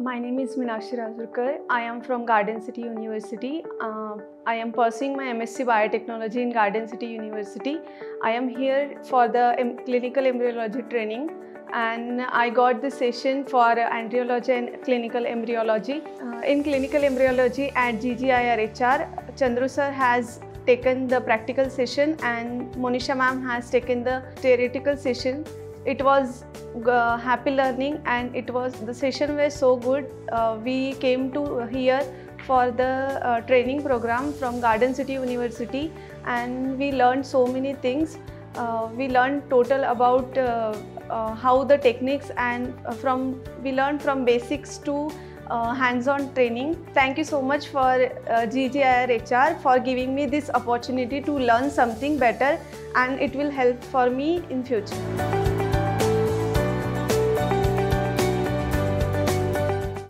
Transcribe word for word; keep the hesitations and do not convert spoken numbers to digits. My name is Minashi Rajurkar. I am from Garden City University. Uh, I am pursuing my M S C Biotechnology in Garden City University. I am here for the em clinical embryology training, and I got this session for embryology and clinical embryology. Uh, in clinical embryology at G G I R H R, Chandru sir has taken the practical session and Monisha ma'am has taken the theoretical session. It was uh, happy learning, and it was the session was so good. Uh, we came to here for the uh, training program from Garden City University, and we learned so many things. Uh, we learned total about uh, uh, how the techniques, and from we learned from basics to uh, hands-on training. Thank you so much for uh, G G I R H R for giving me this opportunity to learn something better, and it will help for me in future.